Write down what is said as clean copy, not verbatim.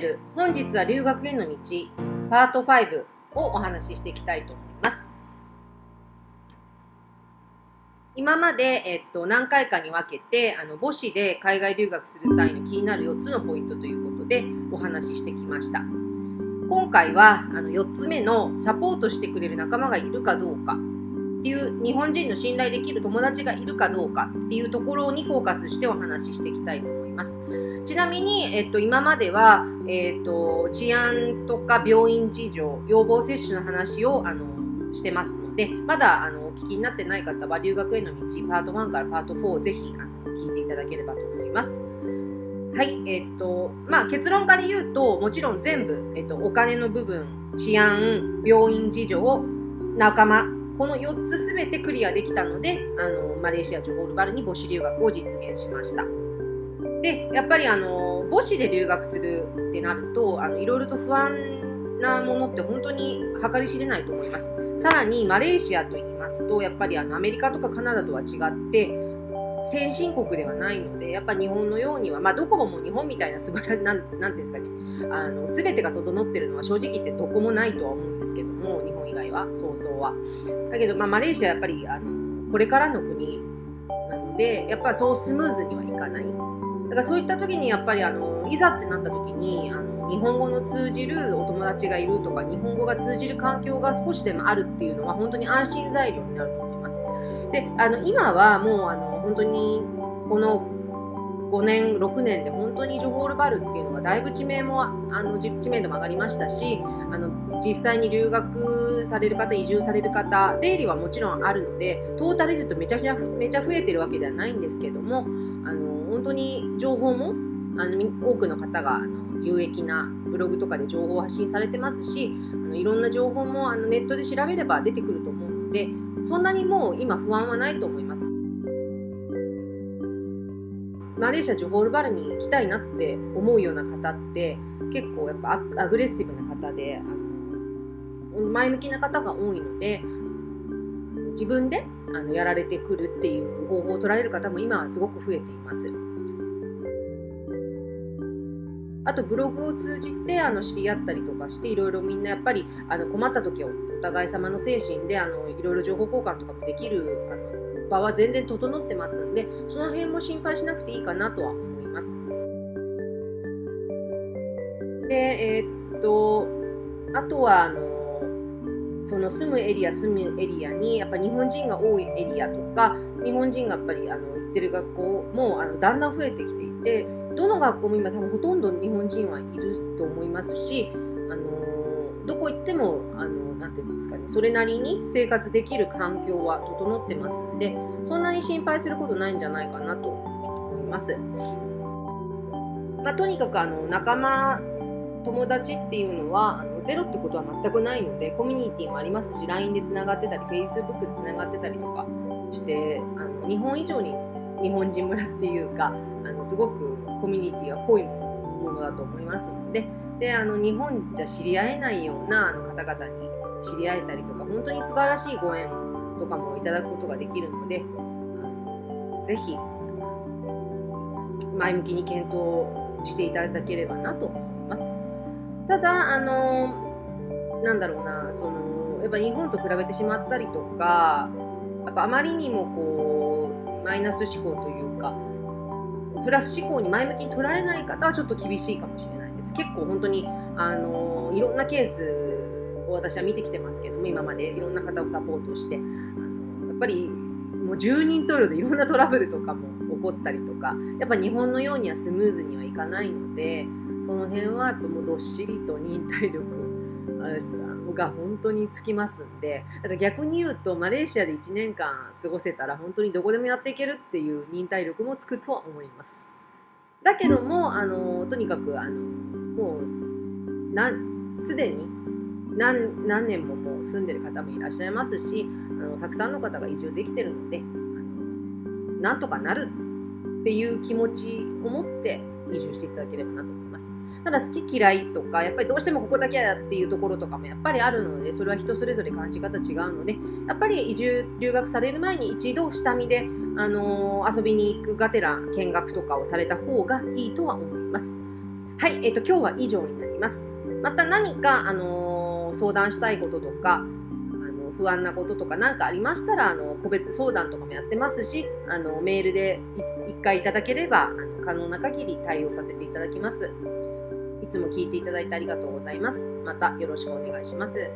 てる本日は留学への道パート5をお話ししていきたいと思います。今まで、何回かに分けて母子で海外留学する際の気になる4つのポイントということでお話ししてきました。今回は4つ目のサポートしてくれる仲間がいるかどうかっていう日本人の信頼できる友達がいるかどうかっていうところにフォーカスしてお話ししていきたいと思います。ちなみに、今までは、治安とか病院事情、予防接種の話をしてますので、まだお聞きになってない方は留学への道パート1からパート4をぜひ聞いていただければと思います。はい、結論から言うともちろん全部、お金の部分、治安、病院事情、仲間、この4つすべてクリアできたのでマレーシア・ジョホールバルに母子留学を実現しました。でやっぱり母子で留学するってなるといろいろと不安なものって本当に計り知れないと思います。さらにマレーシアといいますとやっぱりアメリカとかカナダとは違って先進国ではないのでやっぱ日本のようには、どこも日本みたいな素晴らしいなんていうんですかね、全てが整ってるのは正直言ってどこもないとは思うんですけども、日本以外はそうそうはだけど、マレーシアはやっぱりこれからの国なのでやっぱそうスムーズにはいかない。だからそういった時にやっぱりいざってなった時に日本語の通じるお友達がいるとか日本語が通じる環境が少しでもあるっていうのは本当に安心材料になると思います。で今はもう本当にこの5年6年で本当にジョホールバルっていうのがだいぶ知名度も上がりましたし実際に留学される方、移住される方、出入りはもちろんあるのでトータルで言うとめちゃ増えてるわけではないんですけども本当に情報も多くの方が有益なブログとかで情報を発信されてますしいろんな情報もネットで調べれば出てくると思うのでそんなにもう今不安はないと思います。マレーシア・ジョホールバルに行きたいなって思うような方って結構やっぱアグレッシブな方で前向きな方が多いので自分でやられてくるっていう方法を取られる方も今はすごく増えています。あとブログを通じて知り合ったりとかしていろいろみんなやっぱり困った時はお互い様の精神でいろいろ情報交換とかもできる場は全然整ってますんでその辺も心配しなくていいかなとは思います。であとはその住むエリアにやっぱ日本人が多いエリアとか日本人がやっぱり行ってる学校もだんだん増えてきていてどの学校も今多分ほとんど日本人はいると思いますしどこ行ってもなんていうんですかね、それなりに生活できる環境は整ってますんでそんなに心配することないんじゃないかなと思います。とにかく仲間、友達っていうのはゼロってことは全くないのでコミュニティもありますし LINE でつながってたり Facebook でつながってたりとかして日本以上に日本人村っていうかすごくコミュニティは濃いものだと思いますので、日本じゃ知り合えないような方々に知り合えたりとか本当に素晴らしいご縁とかもいただくことができるのでぜひ前向きに検討していただければなと思います。ただなんだろうなやっぱ日本と比べてしまったりとかやっぱあまりにもこうマイナス思考というかプラス思考に前向きに取られない方はちょっと厳しいかもしれないです。結構本当にいろんなケース私は見てきてますけども今までいろんな方をサポートしてやっぱりもう10人トイレでいろんなトラブルとかも起こったりとかやっぱ日本のようにはスムーズにはいかないのでその辺はやっぱもうどっしりと忍耐力が本当につきますんでだから逆に言うとマレーシアで1年間過ごせたら本当にどこでもやっていけるっていう忍耐力もつくとは思います。だけどもとにかくもうすでに何年ももう住んでる方もいらっしゃいますし、たくさんの方が移住できてるので、なんとかなるっていう気持ちを持って移住していただければなと思います。ただ好き嫌いとか、やっぱりどうしてもここだけだっていうところとかもやっぱりあるので、それは人それぞれ感じ方違うので、やっぱり留学される前に一度下見で、遊びに行くがてら見学とかをされた方がいいとは思います。はい、今日は以上になります。また何か、相談したいこととか、不安なこととか何かありましたら、個別相談とかもやってますし、メールで1回いただければ可能な限り対応させていただきます。いつも聞いていただいてありがとうございます。またよろしくお願いします。